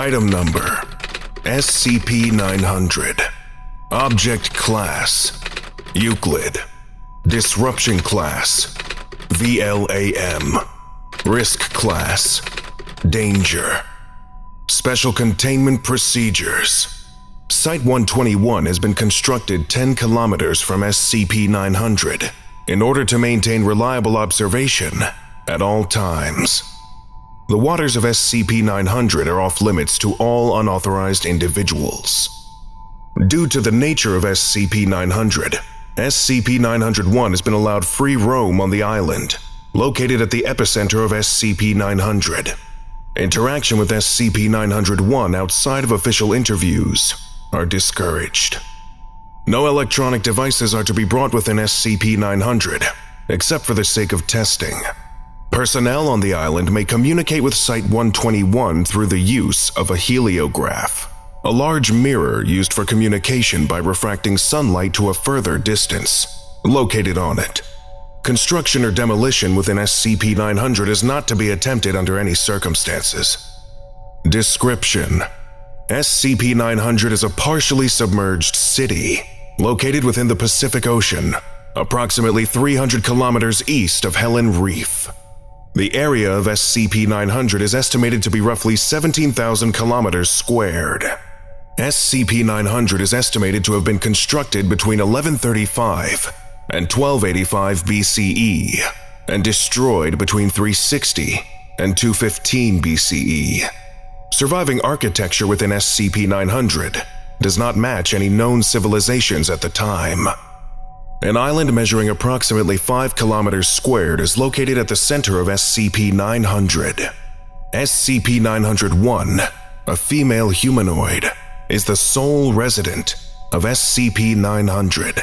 Item number, SCP-900. Object class, Euclid. Disruption class, VLAM. Risk class, danger. Special containment procedures. Site-121 has been constructed 10 kilometers from SCP-900 in order to maintain reliable observation at all times. The waters of SCP-900 are off limits to all unauthorized individuals. Due to the nature of SCP-900, SCP-901 has been allowed free roam on the island, located at the epicenter of SCP-900. Interaction with SCP-901 outside of official interviews are discouraged. No electronic devices are to be brought within SCP-900, except for the sake of testing. Personnel on the island may communicate with Site-121 through the use of a heliograph, a large mirror used for communication by refracting sunlight to a further distance, located on it. Construction or demolition within SCP-900 is not to be attempted under any circumstances. Description: SCP-900 is a partially submerged city located within the Pacific Ocean, approximately 300 kilometers east of Helen Reef. The area of SCP-900 is estimated to be roughly 17,000 kilometers squared. SCP-900 is estimated to have been constructed between 1135 and 1285 BCE, and destroyed between 360 and 215 BCE. Surviving architecture within SCP-900 does not match any known civilizations at the time. An island measuring approximately 5 kilometers squared is located at the center of SCP-900. SCP-901, a female humanoid, is the sole resident of SCP-900.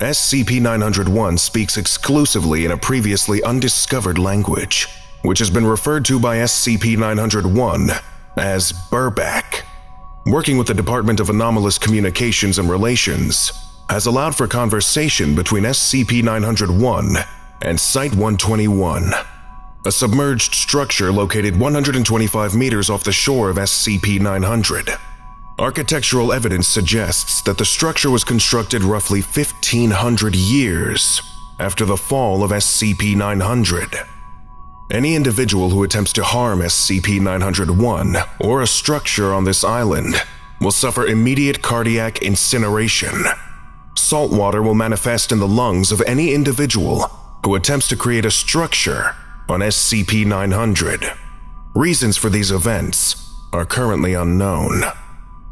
SCP-901 speaks exclusively in a previously undiscovered language, which has been referred to by SCP-901 as Burbak. Working with the Department of Anomalous Communications and Relations has allowed for conversation between SCP-901 and Site-121, a submerged structure located 125 meters off the shore of SCP-900. Architectural evidence suggests that the structure was constructed roughly 1,500 years after the fall of SCP-900. Any individual who attempts to harm SCP-901 or a structure on this island will suffer immediate cardiac incineration. Salt water will manifest in the lungs of any individual who attempts to create a structure on SCP-900. Reasons for these events are currently unknown.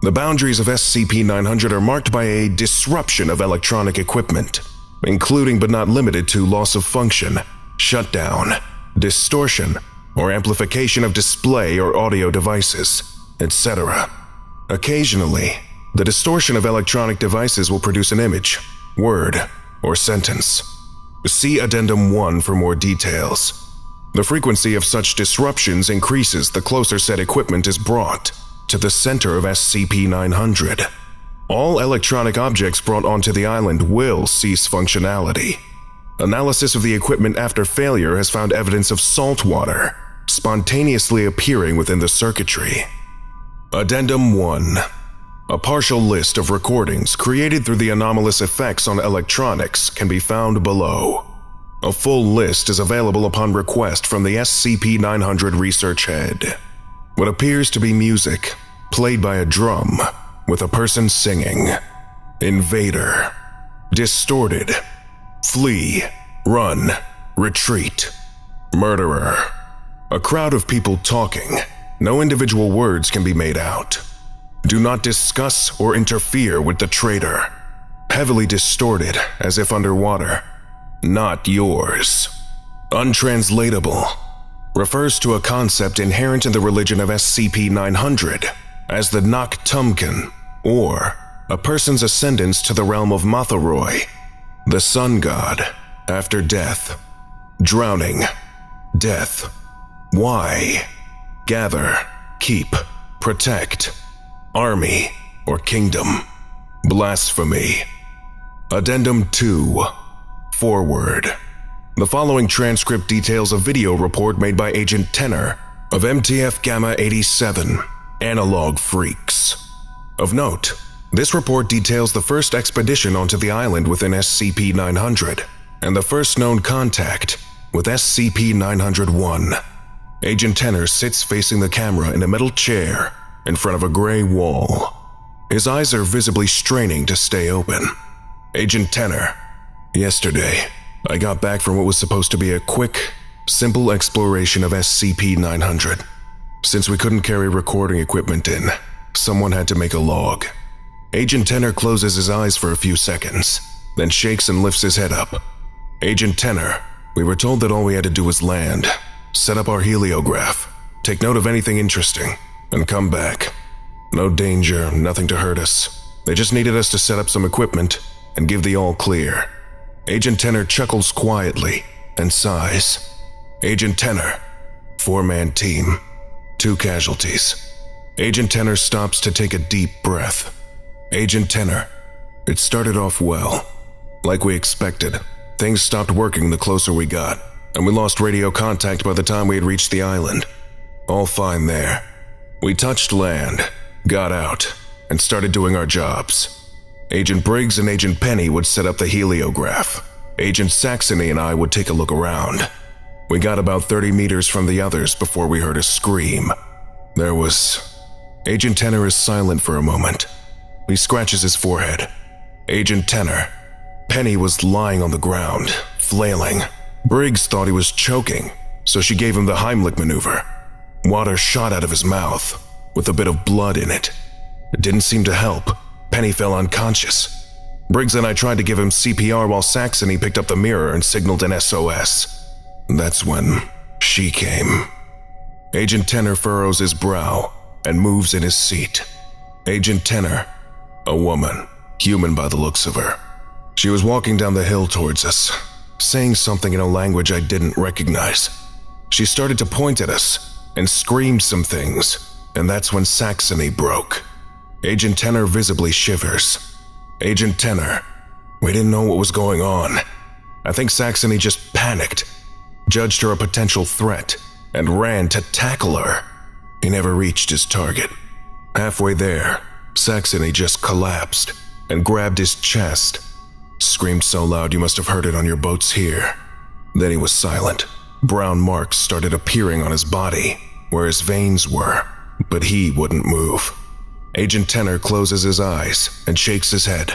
The boundaries of SCP-900 are marked by a disruption of electronic equipment, including but not limited to loss of function, shutdown, distortion, or amplification of display or audio devices, etc. Occasionally, the distortion of electronic devices will produce an image, word, or sentence. See Addendum 1 for more details. The frequency of such disruptions increases the closer said equipment is brought to the center of SCP-900. All electronic objects brought onto the island will cease functionality. Analysis of the equipment after failure has found evidence of salt water spontaneously appearing within the circuitry. Addendum 1. A partial list of recordings created through the anomalous effects on electronics can be found below. A full list is available upon request from the SCP-900 Research Head. What appears to be music, played by a drum, with a person singing. Invader. Distorted. Flee. Run. Retreat. Murderer. A crowd of people talking. No individual words can be made out. Do not discuss or interfere with the traitor. Heavily distorted, as if underwater. Not yours. Untranslatable. Refers to a concept inherent in the religion of SCP-900 as the Noctumkin, or a person's ascendance to the realm of Motharoi, the sun god, after death. Drowning. Death. Why? Gather, keep, protect. Army or kingdom. Blasphemy. Addendum 2. Forward. The following transcript details a video report made by Agent Tenner of MTF Gamma 87, Analog Freaks. Of note, this report details the first expedition onto the island within SCP-900 and the first known contact with SCP-900-1. Agent Tenner sits facing the camera in a metal chair in front of a gray wall. His eyes are visibly straining to stay open. Agent Tenner, yesterday, I got back from what was supposed to be a quick, simple exploration of SCP-900. Since we couldn't carry recording equipment in, someone had to make a log. Agent Tenner closes his eyes for a few seconds, then shakes and lifts his head up. Agent Tenner, we were told that all we had to do was land, set up our heliograph, take note of anything interesting, and come back. No danger, nothing to hurt us. They just needed us to set up some equipment and give the all clear. Agent Tenner chuckles quietly and sighs. Agent Tenner, 4-man team, 2 casualties. Agent Tenner stops to take a deep breath. Agent Tenner, it started off well. Like we expected, things stopped working the closer we got, and we lost radio contact by the time we had reached the island. All fine there. We touched land, got out, and started doing our jobs. Agent Briggs and Agent Penny would set up the heliograph. Agent Saxony and I would take a look around. We got about 30 meters from the others before we heard a scream. There was... Agent Tenner is silent for a moment. He scratches his forehead. Agent Tenner. Penny was lying on the ground, flailing. Briggs thought he was choking, so she gave him the Heimlich maneuver. Water shot out of his mouth, with a bit of blood in it. It didn't seem to help. Penny fell unconscious. Briggs and I tried to give him CPR while Saxony picked up the mirror and signaled an SOS. That's when she came. Agent Tenner furrows his brow and moves in his seat. Agent Tenner, a woman, human by the looks of her. She was walking down the hill towards us, saying something in a language I didn't recognize. She started to point at us and screamed some things, and that's when Saxony broke. Agent Tenner visibly shivers. Agent Tenner, we didn't know what was going on. I think Saxony just panicked, judged her a potential threat, and ran to tackle her. He never reached his target. Halfway there, Saxony just collapsed and grabbed his chest. Screamed so loud you must have heard it on your boats here. Then he was silent. Brown marks started appearing on his body, where his veins were, but he wouldn't move. Agent Tenner closes his eyes and shakes his head.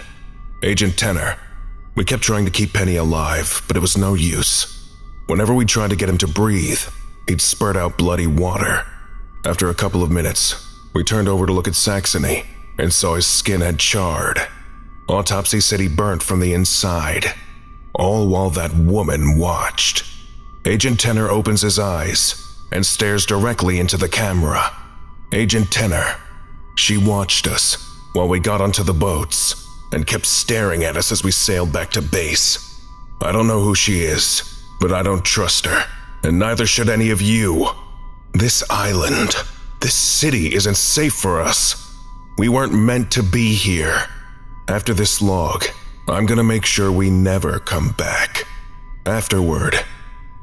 Agent Tenner, we kept trying to keep Penny alive, but it was no use. Whenever we tried to get him to breathe, he'd spurt out bloody water. After a couple of minutes, we turned over to look at Saxony and saw his skin had charred. Autopsy said he burnt from the inside, all while that woman watched. Agent Tenner opens his eyes and stares directly into the camera. Agent Tenner, she watched us while we got onto the boats and kept staring at us as we sailed back to base. I don't know who she is, but I don't trust her, and neither should any of you. This island, this city isn't safe for us. We weren't meant to be here. After this log, I'm gonna make sure we never come back. Afterward,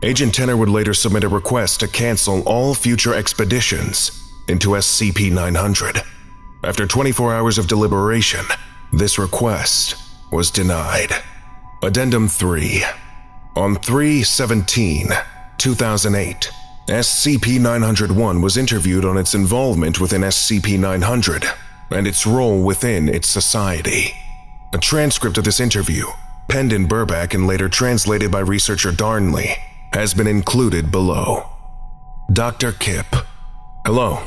Agent Tenner would later submit a request to cancel all future expeditions into SCP-900. After 24 hours of deliberation, this request was denied. Addendum 3. On 3/17/2008, SCP-900-1 was interviewed on its involvement within SCP-900 and its role within its society. A transcript of this interview, penned in Burbak and later translated by researcher Darnley, has been included below. Dr. Kipp, hello.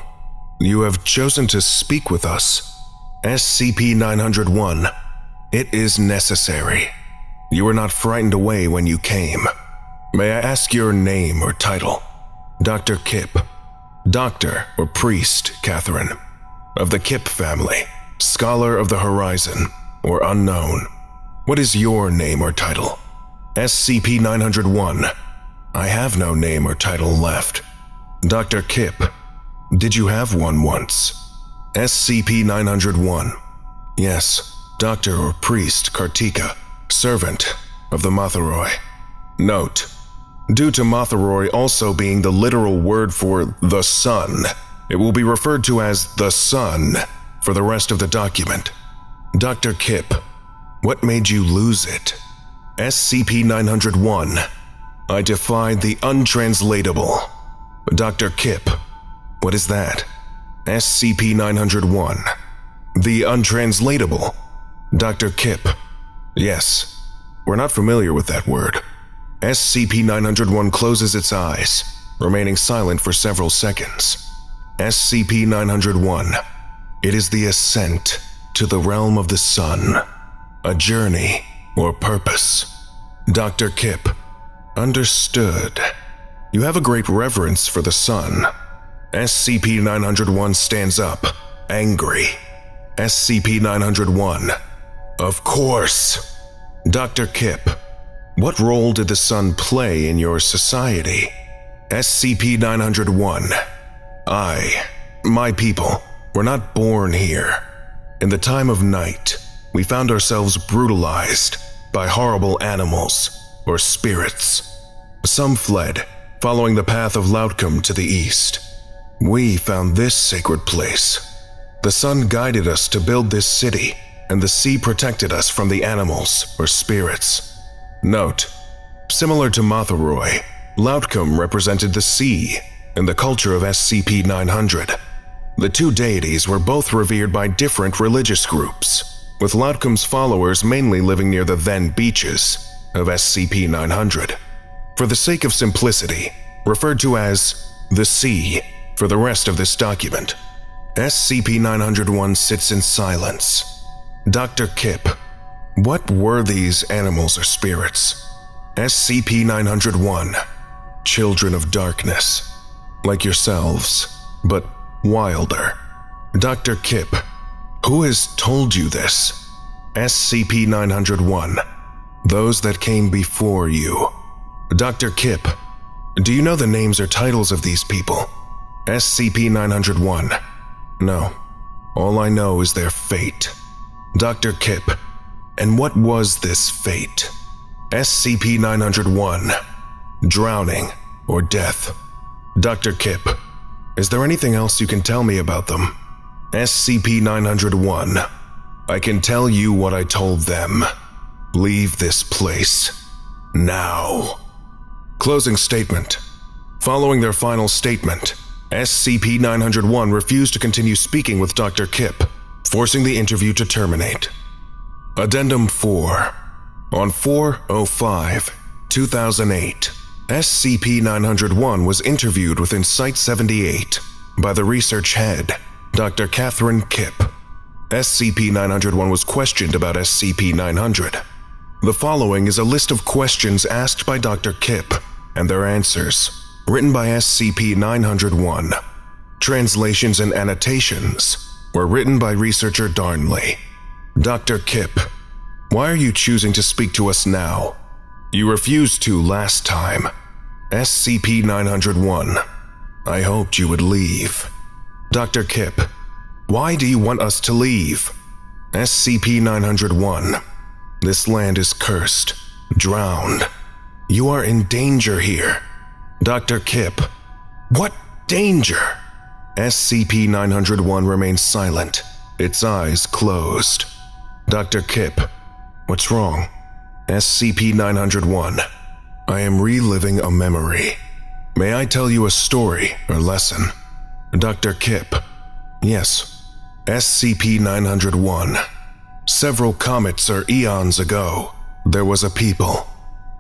You have chosen to speak with us. SCP-900-1, it is necessary. You were not frightened away when you came. May I ask your name or title? Dr. Kipp. Doctor or priest, Catherine. Of the Kipp family. Scholar of the Horizon, or unknown. What is your name or title? SCP-900-1. I have no name or title left. Dr. Kipp. Did you have one once? SCP-900-1. Yes, doctor or priest, Kartika. Servant of the Motharoi. Note, due to Motharoi also being the literal word for the sun, It will be referred to as the Sun for the rest of the document. Dr. Kipp, what made you lose it? SCP-901. I defied the untranslatable. Dr. Kipp, what is that? SCP-901. The untranslatable. Dr. Kipp, yes. We're not familiar with that word. SCP-901 closes its eyes, remaining silent for several seconds. SCP-901. It is the ascent to the realm of the sun, a journey or purpose. Dr. Kipp, understood. You have a great reverence for the sun. SCP-901 stands up, angry. SCP-901. Of course. Dr. Kipp, what role did the sun play in your society? SCP-901. My people, were not born here. In the time of night, we found ourselves brutalized by horrible animals or spirits. Some fled, following the path of Lautkum to the east. We found this sacred place. The sun guided us to build this city, and the sea protected us from the animals or spirits. Note, similar to Motharoi, Lautkum represented the sea in the culture of SCP-900. The two deities were both revered by different religious groups, with Lautkum's followers mainly living near the then beaches of SCP-900. For the sake of simplicity, referred to as the sea for the rest of this document. SCP-901 sits in silence. Dr. Kipp, what were these animals or spirits? SCP-901. Children of darkness, like yourselves, but wilder. Dr. Kipp, who has told you this? SCP-901. Those that came before you. Dr. Kipp, do you know the names or titles of these people? SCP-901. No. All I know is their fate. Dr. Kipp, and what was this fate? SCP-901. Drowning or death. Dr. Kipp, is there anything else you can tell me about them? SCP-901. I can tell you what I told them. Leave this place. Now. Closing statement. Following their final statement, SCP-901 refused to continue speaking with Dr. Kipp, forcing the interview to terminate. Addendum 4. On 4/05/2008, SCP-901 was interviewed within Site-78 by the research head, Dr. Catherine Kipp. SCP-901 was questioned about SCP-900. The following is a list of questions asked by Dr. Kipp and their answers, written by SCP-901. Translations and annotations were written by researcher Darnley. Dr. Kipp, why are you choosing to speak to us now? You refused to last time. SCP-901. I hoped you would leave. Dr. Kipp, why do you want us to leave? SCP-901. This land is cursed, drowned. You are in danger here. Dr. Kipp, what danger? SCP-901 remains silent, its eyes closed. Dr. Kipp, what's wrong? SCP-901, I am reliving a memory. May I tell you a story or lesson? Dr. Kipp, yes. SCP-901, several comets or eons ago, there was a people.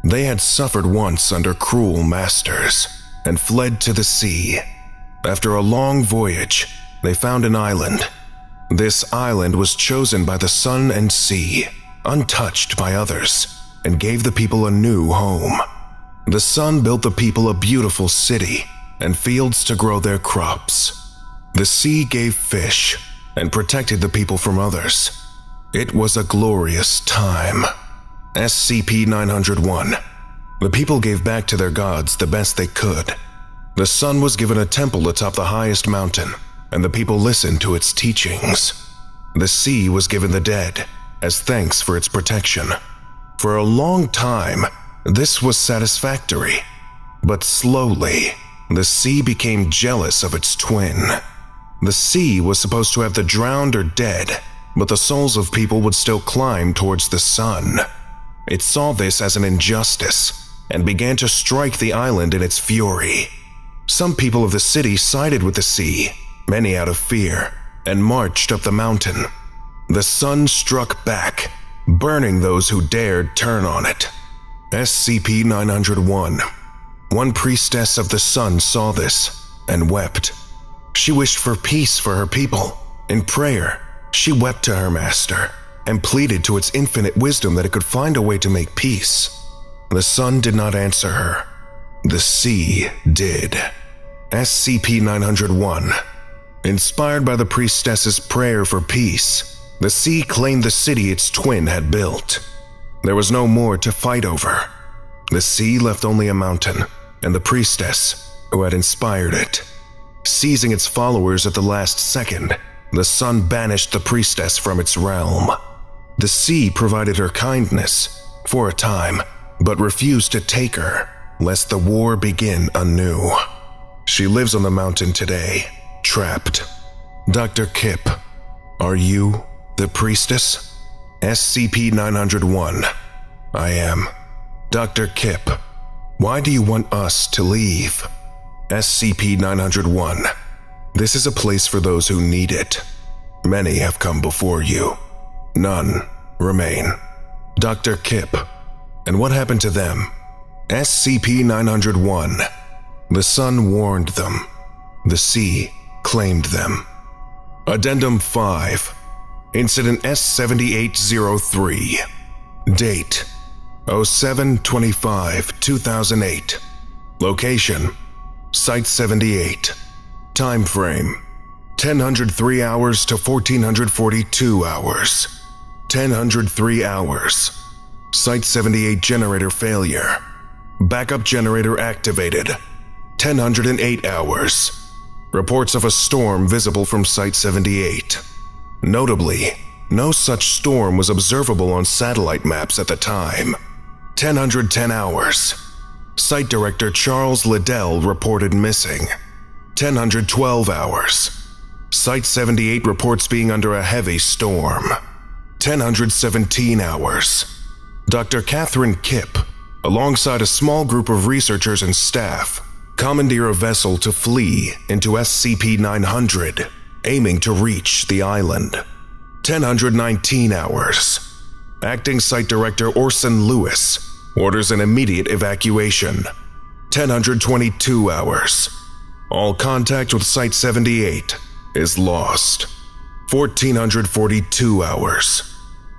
They had suffered once under cruel masters and fled to the sea. After a long voyage, they found an island. This island was chosen by the sun and sea, untouched by others, and gave the people a new home. The sun built the people a beautiful city and fields to grow their crops. The sea gave fish and protected the people from others. It was a glorious time. SCP-901. The people gave back to their gods the best they could. The sun was given a temple atop the highest mountain, and the people listened to its teachings. The sea was given the dead as thanks for its protection. For a long time, this was satisfactory, but slowly, the sea became jealous of its twin, The sea was supposed to have the drowned or dead, but the souls of people would still climb towards the sun. It saw this as an injustice and began to strike the island in its fury. Some people of the city sided with the sea, many out of fear, and marched up the mountain. The sun struck back, burning those who dared turn on it. SCP-901. One priestess of the sun saw this and wept. She wished for peace for her people. In prayer, she wept to her master and pleaded to its infinite wisdom that it could find a way to make peace. The sun did not answer her. The sea did. SCP-901. Inspired by the priestess's prayer for peace, the sea claimed the city its twin had built. There was no more to fight over. The sea left only a mountain and the priestess who had inspired it. Seizing its followers at the last second, the sun banished the priestess from its realm. The sea provided her kindness for a time, but refused to take her, lest the war begin anew. She lives on the mountain today, trapped. Dr. Kipp, are you the priestess? SCP-901. I am. Dr. Kipp, why do you want us to leave? SCP-901. This is a place for those who need it. Many have come before you. None remain. Dr. Kipp, and what happened to them? SCP-901. The sun warned them. The sea claimed them. Addendum 5. Incident S-7803. Date: 07/25/2008. Location: Site-78. Time frame: 1003 hours to 1442 hours. 1003 hours. Site-78 generator failure. Backup generator activated. 1008 hours. Reports of a storm visible from Site-78. Notably, no such storm was observable on satellite maps at the time. 1010 hours. Site Director Charles Liddell reported missing. 1012 hours. Site-78 reports being under a heavy storm. 1017 hours. Dr. Catherine Kipp, alongside a small group of researchers and staff, commandeer a vessel to flee into SCP-900, aiming to reach the island. 1019 hours. Acting Site Director Orson Lewis orders an immediate evacuation. 1022 hours. All contact with Site-78 is lost. 1442 hours.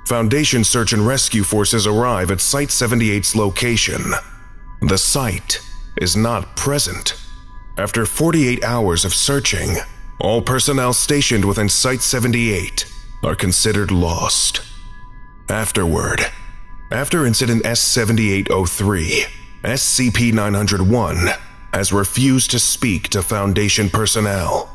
Foundation search and rescue forces arrive at Site-78's location. The site is not present. After 48 hours of searching, all personnel stationed within Site-78 are considered lost. After Incident S-7803, SCP-901 has refused to speak to Foundation personnel.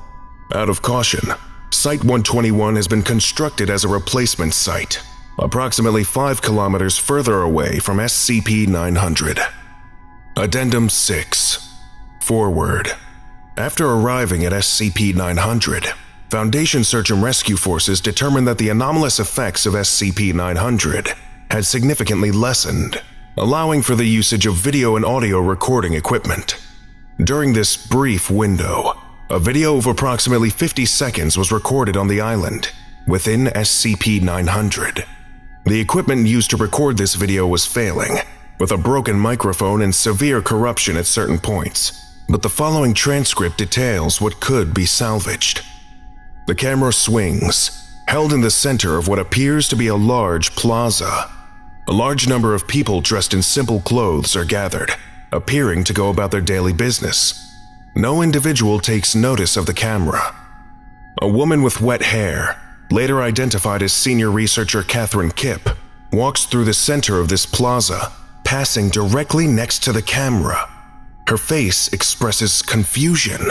Out of caution, Site-121 has been constructed as a replacement site, approximately 5 kilometers further away from SCP-900. Addendum 6. Forward. After arriving at SCP-900, Foundation search and rescue forces determined that the anomalous effects of SCP-900 had significantly lessened, allowing for the usage of video and audio recording equipment. During this brief window, a video of approximately 50 seconds was recorded on the island within SCP-900. The equipment used to record this video was failing, with a broken microphone and severe corruption at certain points, but the following transcript details what could be salvaged. The camera swings, held in the center of what appears to be a large plaza. A large number of people dressed in simple clothes are gathered, appearing to go about their daily business. No individual takes notice of the camera. A woman with wet hair, later identified as senior researcher Catherine Kipp, walks through the center of this plaza, passing directly next to the camera. Her face expresses confusion.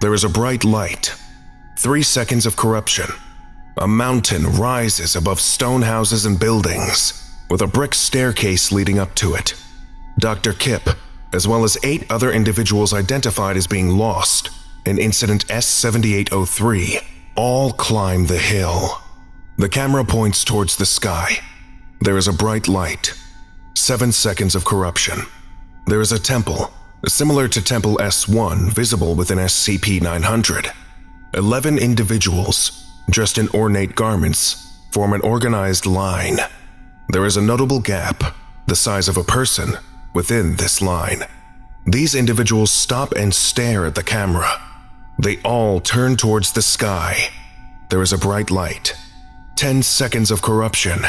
There is a bright light. 3 seconds of corruption. A mountain rises above stone houses and buildings, with a brick staircase leading up to it. Dr. Kipp, as well as 8 other individuals identified as being lost, and Incident S-7803 all climb the hill. The camera points towards the sky. There is a bright light. 7 seconds of corruption. There is a temple, similar to Temple S1, visible within SCP-900. 11 individuals, dressed in ornate garments, form an organized line. There is a notable gap, the size of a person, within this line. These individuals stop and stare at the camera. They all turn towards the sky. There is a bright light. 10 seconds of corruption.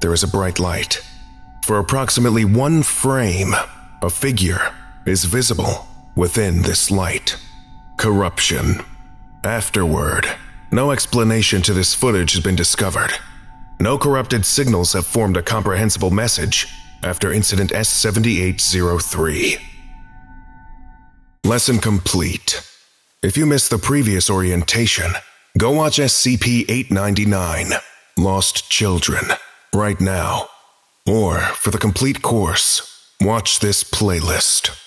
There is a bright light. For approximately one frame, a figure is visible within this light. Corruption. Afterward, no explanation to this footage has been discovered. No corrupted signals have formed a comprehensible message after Incident S-7803. Lesson complete. If you missed the previous orientation, go watch SCP-899, Lost Children, right now. Or, for the complete course, watch this playlist.